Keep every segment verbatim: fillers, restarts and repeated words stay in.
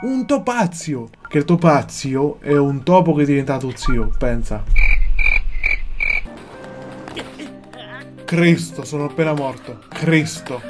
un topazio. Che il topazio è un topo che è diventato zio, pensa. Cristo, sono appena morto. Cristo.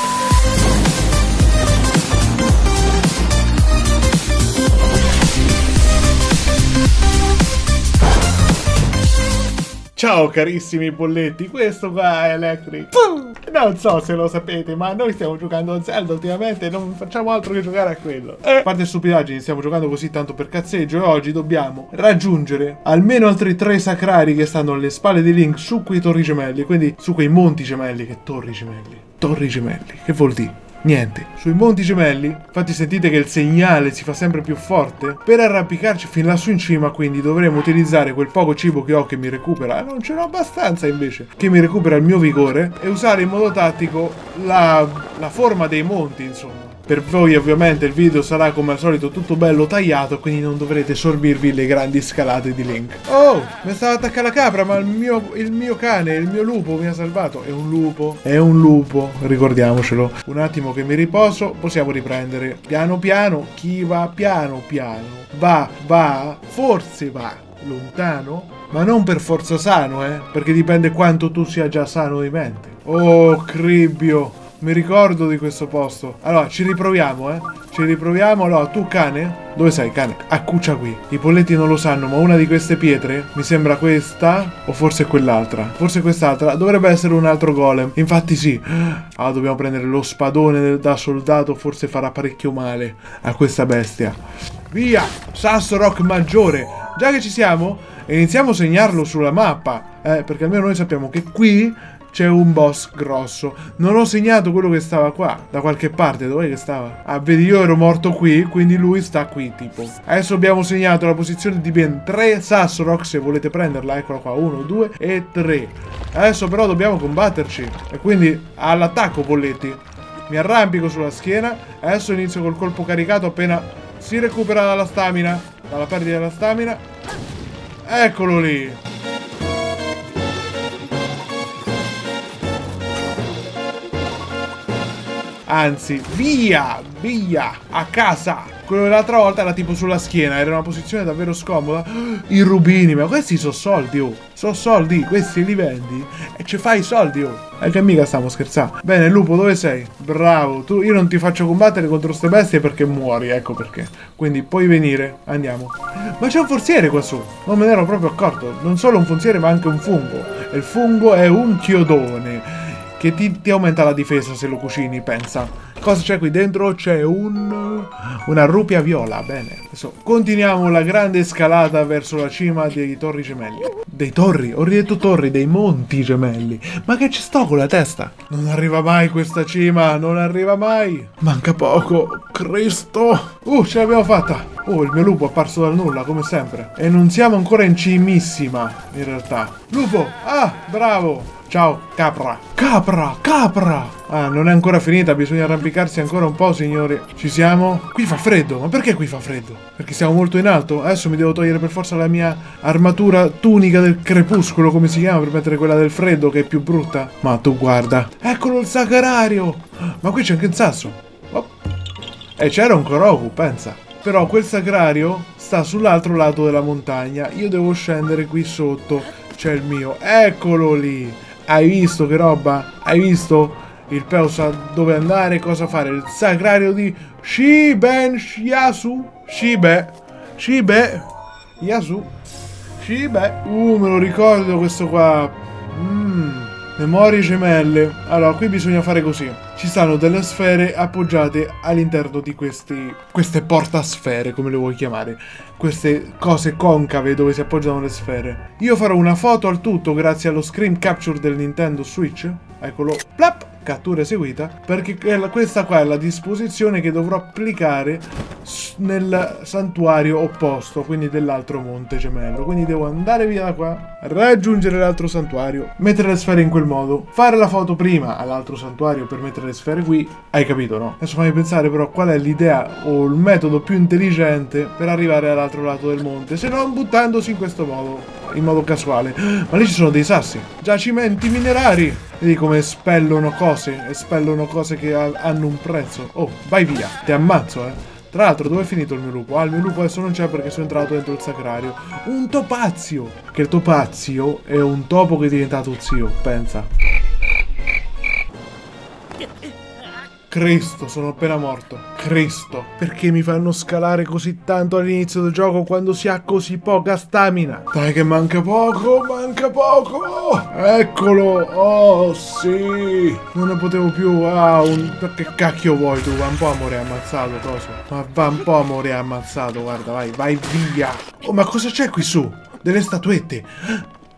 Ciao carissimi bolletti, questo qua è Electric Peo. Non so se lo sapete, ma noi stiamo giocando a Zelda ultimamente e non facciamo altro che giocare a quello. E a parte stupidaggini, stiamo giocando così tanto per cazzeggio e oggi dobbiamo raggiungere almeno altri tre sacrari che stanno alle spalle di Link su quei torri gemelli, quindi su quei monti gemelli, che torri gemelli, torri gemelli, che vuol dire? Niente, sui monti gemelli, infatti sentite che il segnale si fa sempre più forte. Per arrampicarci fin lassù in cima, quindi dovremo utilizzare quel poco cibo che ho che mi recupera, eh, non ce n'ho abbastanza invece, che mi recupera il mio vigore, e usare in modo tattico la, la forma dei monti, insomma. Per voi ovviamente il video sarà come al solito tutto bello tagliato, quindi non dovrete sorbirvi le grandi scalate di Link. Oh, mi stava attaccando la capra, ma il mio, il mio cane, il mio lupo mi ha salvato. È un lupo, è un lupo, ricordiamocelo. Un attimo che mi riposo, possiamo riprendere. Piano piano, chi va piano piano va, va, forse va lontano, ma non per forza sano, eh, perché dipende quanto tu sia già sano di mente. Oh, cribbio. Mi ricordo di questo posto. Allora, ci riproviamo, eh. Ci riproviamo. Allora, tu cane? Dove sei, cane? Accuccia qui. I polletti non lo sanno, ma una di queste pietre, mi sembra questa, o forse quell'altra. Forse quest'altra. Dovrebbe essere un altro golem. Infatti sì. Ah, dobbiamo prendere lo spadone da soldato. Forse farà parecchio male a questa bestia. Via! Sassorock maggiore. Già che ci siamo, iniziamo a segnarlo sulla mappa. Eh, perché almeno noi sappiamo che qui c'è un boss grosso. Non ho segnato quello che stava qua, da qualche parte. Dov'è che stava? Ah, vedi, io ero morto qui, quindi lui sta qui, tipo. Adesso abbiamo segnato la posizione di ben tre Sassorock, se volete prenderla. Eccola qua, uno, due e tre. Adesso però dobbiamo combatterci, e quindi all'attacco, polletti. Mi arrampico sulla schiena. Adesso inizio col colpo caricato appena si recupera dalla stamina, dalla perdita della stamina. Eccolo lì. Anzi, via, via, a casa. Quello dell'altra volta era tipo sulla schiena, era una posizione davvero scomoda. I rubini, ma questi sono soldi, oh. Sono soldi, questi li vendi e ci fai i soldi, oh. E che mica stiamo scherzando. Bene, lupo, dove sei? Bravo, tu, io non ti faccio combattere contro ste bestie perché muori, ecco perché. Quindi puoi venire, andiamo. Ma c'è un forziere qua su, non me ne ero proprio accorto. Non solo un forziere, ma anche un fungo. E il fungo è un chiodone che ti, ti aumenta la difesa se lo cucini, pensa. Cosa c'è qui dentro? C'è un... una rupia viola, bene. Adesso continuiamo la grande scalata verso la cima dei torri gemelli. Dei torri? Ho detto torri, dei monti gemelli. Ma che ci sto con la testa? Non arriva mai questa cima, non arriva mai. Manca poco, Cristo. Uh, ce l'abbiamo fatta. Oh, il mio lupo è apparso dal nulla, come sempre. E non siamo ancora in cimissima, in realtà. Lupo, ah, bravo. Ciao, capra. Capra, capra. Ah, non è ancora finita, bisogna arrampicarsi ancora un po', signori. Ci siamo. Qui fa freddo, ma perché qui fa freddo? Perché siamo molto in alto. Adesso mi devo togliere per forza la mia armatura tunica del crepuscolo, come si chiama, per mettere quella del freddo, che è più brutta. Ma tu guarda. Eccolo il sacrario. Ma qui c'è anche un sasso. Oh. E c'era un Koroku, pensa. Però quel sacrario sta sull'altro lato della montagna. Io devo scendere qui sotto. C'è il mio. Eccolo lì. Hai visto che roba? Hai visto? Il Peo sa dove andare e cosa fare. Il sacrario di Shiben Yasu. Shibe. Shibe. Yasu. Shibe. Uh, me lo ricordo questo qua. Mmm. Memorie gemelle. Allora, qui bisogna fare così. Ci stanno delle sfere appoggiate all'interno di questi... queste portasfere, come le vuoi chiamare. Queste cose concave dove si appoggiano le sfere. Io farò una foto al tutto grazie allo screen capture del Nintendo Switch. Eccolo. Plap! Cattura eseguita. Perché questa qua è la disposizione che dovrò applicare nel santuario opposto, quindi dell'altro monte gemello. Quindi devo andare via da qua, raggiungere l'altro santuario, mettere le sfere in quel modo, fare la foto prima all'altro santuario per mettere le sfere qui. Hai capito, no? Adesso fammi pensare però qual è l'idea o il metodo più intelligente per arrivare all'altro lato del monte, se non buttandosi in questo modo, in modo casuale. Ma lì ci sono dei sassi, giacimenti minerari. Vedi come espellono cose, espellono cose che hanno un prezzo. Oh, vai via, ti ammazzo, eh. Tra l'altro, dove è finito il mio lupo? Ah, il mio lupo adesso non c'è perché sono entrato dentro il sacrario. Un topazio! Che il topazio è un topo che è diventato zio, pensa. Cristo, sono appena morto. Cristo, perché mi fanno scalare così tanto all'inizio del gioco quando si ha così poca stamina? Dai che manca poco, manca poco! Eccolo! Oh, sì! Non ne potevo più, ah, un... che cacchio vuoi tu? Va un po' amore ammazzato, coso. Ma va un po' amore ammazzato, guarda, vai, vai via! Oh, ma cosa c'è qui su? Delle statuette!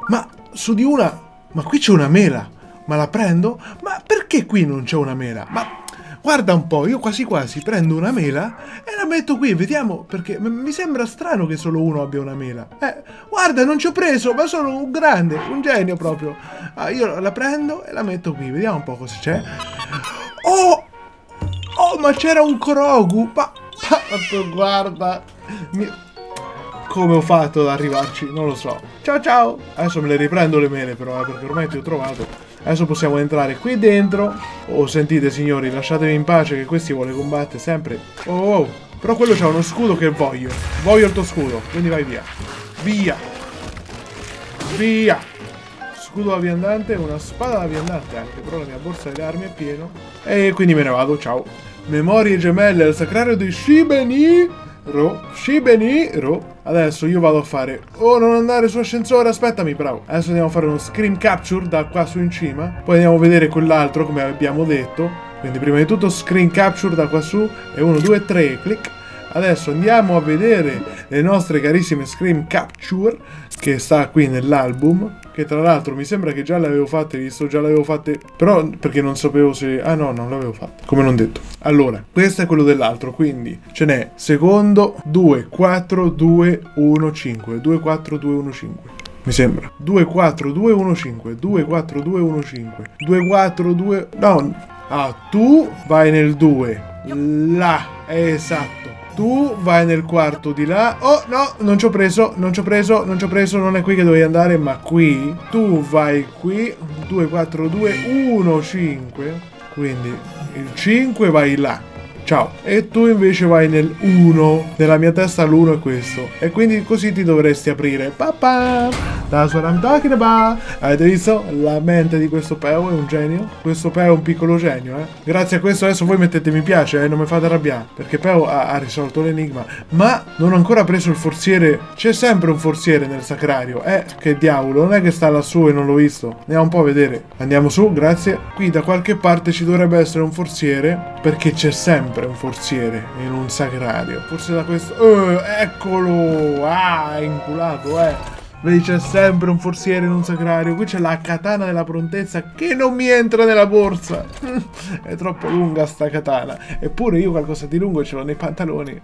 Ma su di una... ma qui c'è una mela! Ma la prendo? Ma perché qui non c'è una mela? Ma... guarda un po', io quasi quasi prendo una mela e la metto qui, vediamo, perché mi sembra strano che solo uno abbia una mela. Eh, guarda, non ci ho preso, ma sono un grande, un genio proprio. Ah, io la prendo e la metto qui, vediamo un po' cosa c'è. Oh! Oh, ma c'era un Grogu! Ma, ma guarda! Mi... come ho fatto ad arrivarci? Non lo so. Ciao ciao! Adesso me le riprendo le mele però, eh, perché ormai ti ho trovato. Adesso possiamo entrare qui dentro. Oh, sentite signori, lasciatemi in pace che questi vuole combattere sempre. Oh, oh, oh. Però quello c'ha uno scudo che voglio. Voglio il tuo scudo, quindi vai via. Via. Via. Scudo da viandante, una spada da viandante anche, però la mia borsa delle armi è piena. E quindi me ne vado, ciao. Memorie gemelle al sacrario di Shibeniro. Shibeniro. Adesso io vado a fare... oh, non andare su ascensore, aspettami, bravo. Adesso andiamo a fare uno screen capture da qua su in cima. Poi andiamo a vedere quell'altro, come abbiamo detto. Quindi prima di tutto screen capture da qua su. E uno, due, tre, clic. Adesso andiamo a vedere le nostre carissime screen capture, che sta qui nell'album. Che tra l'altro mi sembra che già le avevo fatte, visto, già le avevo fatte... però perché non sapevo se... ah no, non l'avevo fatta, come non detto. Allora, questo è quello dell'altro, quindi ce n'è secondo due quattro due uno cinque, due quattro due uno cinque, mi sembra. due quattro due uno cinque, due quattro due uno cinque, due quattro due... no, ah, tu vai nel due, là, esatto. Tu vai nel quarto di là. Oh no, non ci ho preso, non ci ho preso, non ci ho preso, non è qui che dovevi andare, ma qui. Tu vai qui, due quattro due uno cinque, quindi il cinque vai là, ciao. E tu invece vai nel uno, nella mia testa l'uno è questo. E quindi così ti dovresti aprire. Papà, da sua ramtachinaba. Avete visto? La mente di questo Peo è un genio. Questo Peo è un piccolo genio, eh. Grazie a questo adesso voi mettete mi piace, eh, non mi fate arrabbiare. Perché Peo ha, ha risolto l'enigma. Ma non ho ancora preso il forziere. C'è sempre un forziere nel sacrario. Eh, che diavolo, non è che sta lassù e non l'ho visto. Andiamo un po' a vedere. Andiamo su, grazie. Qui da qualche parte ci dovrebbe essere un forziere. Perché c'è sempre un forziere in un sacrario. Forse da questo... eh, eccolo! Ah, inculato, eh! Vedi, c'è sempre un forziere in un sacrario. Qui c'è la katana della prontezza che non mi entra nella borsa. È troppo lunga sta katana. Eppure io qualcosa di lungo ce l'ho nei pantaloni.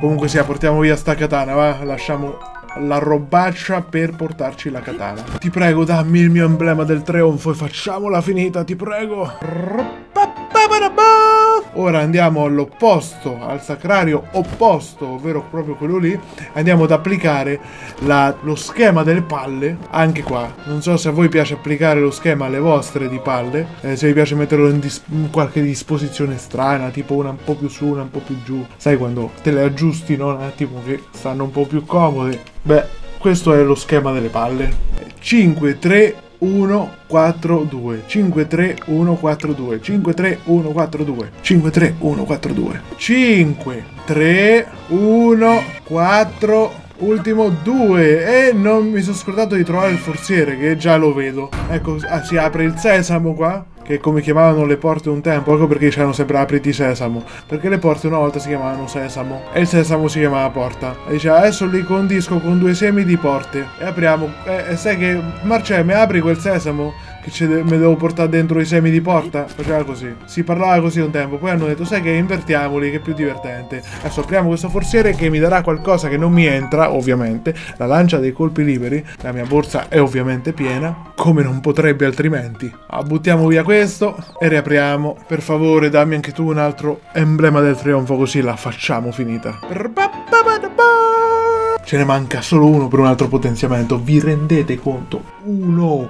Comunque sia, portiamo via sta katana, va? Lasciamo la robaccia per portarci la katana. Ti prego, dammi il mio emblema del trionfo e facciamola finita, ti prego. Ora andiamo all'opposto, al sacrario opposto, ovvero proprio quello lì. Andiamo ad applicare la, lo schema delle palle, anche qua. Non so se a voi piace applicare lo schema alle vostre di palle, eh, se vi piace metterlo in, dis in qualche disposizione strana, tipo una un po' più su, una un po' più giù. Sai quando te le aggiusti, no? Un attimo che stanno un po' più comode. Beh, questo è lo schema delle palle. cinque, tre, uno, quattro, due, cinque, tre, uno, quattro, due, cinque, tre, uno, quattro, due, cinque, tre, uno, quattro, due, cinque, tre, uno, quattro, ultimo due. E non mi sono scordato di trovare il forziere, che già lo vedo. Ecco, ah, si apre il sesamo qua, che come chiamavano le porte un tempo, ecco perché c'erano sempre apriti sesamo, perché le porte una volta si chiamavano sesamo e il sesamo si chiamava porta, e diceva adesso li condisco con due semi di porte e apriamo, e, e sai che Marcè mi apri quel sesamo che de me devo portare dentro i semi di porta, faceva così, si parlava così un tempo, poi hanno detto sai che invertiamoli che è più divertente, adesso apriamo questo forziere che mi darà qualcosa che non mi entra, ovviamente la lancia dei colpi liberi, la mia borsa è ovviamente piena, come non potrebbe altrimenti. Ah, buttiamo via questo e riapriamo, per favore dammi anche tu un altro emblema del trionfo così la facciamo finita. Ce ne manca solo uno per un altro potenziamento. Vi rendete conto? Uno,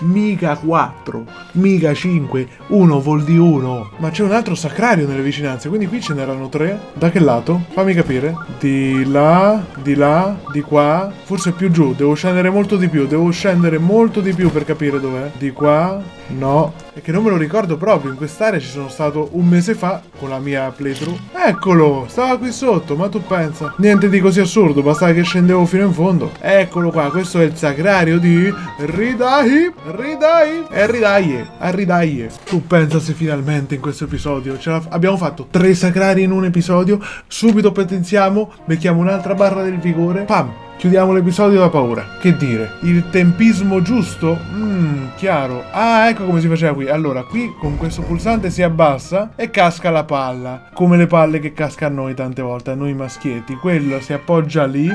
mica quattro, mica cinque, uno vuol dire uno. Ma c'è un altro sacrario nelle vicinanze, quindi qui ce n'erano tre. Da che lato? Fammi capire. Di là, di là, di qua. Forse più giù, devo scendere molto di più. Devo scendere molto di più per capire dov'è. Di qua, no. E che non me lo ricordo proprio, in quest'area ci sono stato un mese fa con la mia playthrough. Eccolo, stava qui sotto, ma tu pensa. Niente di così assurdo, bastava che scendevo fino in fondo. Eccolo qua, questo è il sacrario di Ridahi, Ridahi e Ridahi, a Ridahi. Tu pensa se finalmente in questo episodio ce la... abbiamo fatto tre sacrari in un episodio, subito potenziamo, becchiamo un'altra barra del vigore, pam! Chiudiamo l'episodio da paura. Che dire? Il tempismo giusto? Mmm, chiaro. Ah, ecco come si faceva qui. Allora, qui con questo pulsante si abbassa e casca la palla. Come le palle che casca a noi tante volte, a noi maschietti. Quello si appoggia lì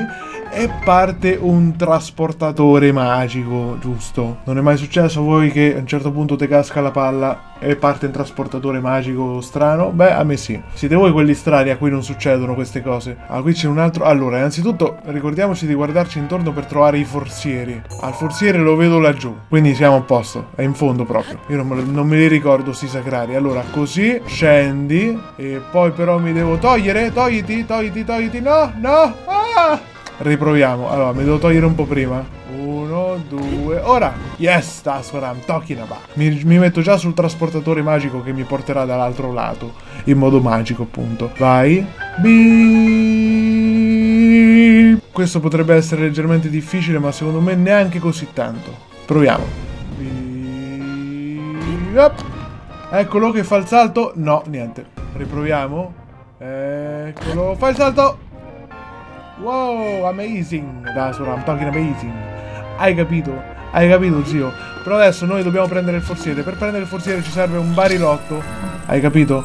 e parte un trasportatore magico, giusto? Non è mai successo a voi che a un certo punto te casca la palla e parte un trasportatore magico strano? Beh, a me sì. Siete voi quelli strani a cui non succedono queste cose. Ah, qui c'è un altro... Allora, innanzitutto ricordiamoci di guardarci intorno per trovare i forzieri. Al forziere lo vedo laggiù, quindi siamo a posto. È in fondo proprio. Io non, non me li ricordo sti sacrari. Allora, così, scendi. E poi però mi devo togliere. Togliti, togliti, togliti. No, no, ah! Riproviamo. Allora, mi devo togliere un po' prima. Uno, due, ora! Yes, Sassorock, tocchi na ba. Mi, mi metto già sul trasportatore magico che mi porterà dall'altro lato, in modo magico appunto. Vai. Biii. Questo potrebbe essere leggermente difficile, ma secondo me neanche così tanto. Proviamo. Biii. Eccolo che fa il salto. No, niente. Riproviamo. Eccolo, fa il salto. Wow, amazing. Sassorock, tocchi na amazing. Hai capito? Hai capito, zio? Però adesso noi dobbiamo prendere il forziere. Per prendere il forziere ci serve un barilotto. Hai capito?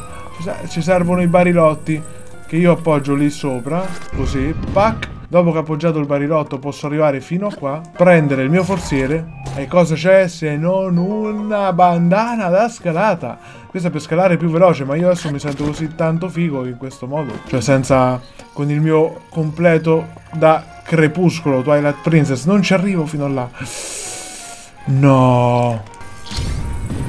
Ci servono i barilotti che io appoggio lì sopra. Così, pac. Dopo che ho appoggiato il barilotto posso arrivare fino a qua, prendere il mio forziere. E cosa c'è se non una bandana da scalata? Questa è per scalare più veloce, ma io adesso mi sento così tanto figo in questo modo. Cioè senza... con il mio completo da... Crepuscolo, Twilight Princess. Non ci arrivo fino là. No.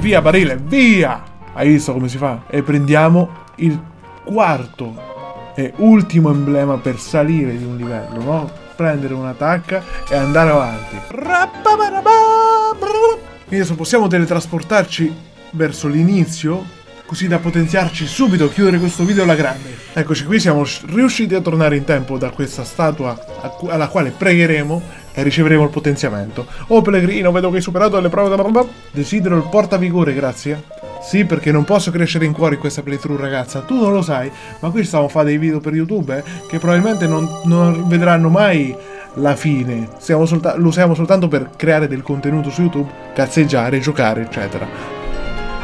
Via barile, via. Hai visto come si fa? E prendiamo il quarto e ultimo emblema per salire di un livello, no? Prendere una tacca e andare avanti. Quindi adesso possiamo teletrasportarci verso l'inizio, così da potenziarci subito, chiudere questo video alla grande. Eccoci qui, siamo riusciti a tornare in tempo da questa statua alla quale pregheremo e riceveremo il potenziamento. Oh pellegrino, vedo che hai superato le prove da... Desidero il portavigore, grazie. Sì, perché non posso crescere in cuore in questa playthrough, ragazza. Tu non lo sai, ma qui stiamo a fare dei video per YouTube eh, che probabilmente non, non vedranno mai la fine. Siamo solta lo usiamo soltanto per creare del contenuto su YouTube, cazzeggiare, giocare, eccetera.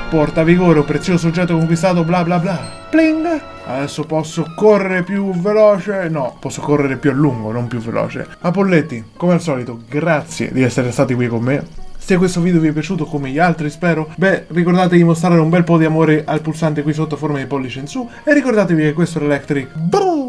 Porta vigore, un prezioso oggetto conquistato, bla bla bla. Pling! Adesso posso correre più veloce. No, posso correre più a lungo, non più veloce. Apolletti, come al solito, grazie di essere stati qui con me. Se questo video vi è piaciuto come gli altri, spero, beh, ricordate di mostrare un bel po' di amore al pulsante qui sotto a forma di pollice in su. E ricordatevi che questo è Electric Peo.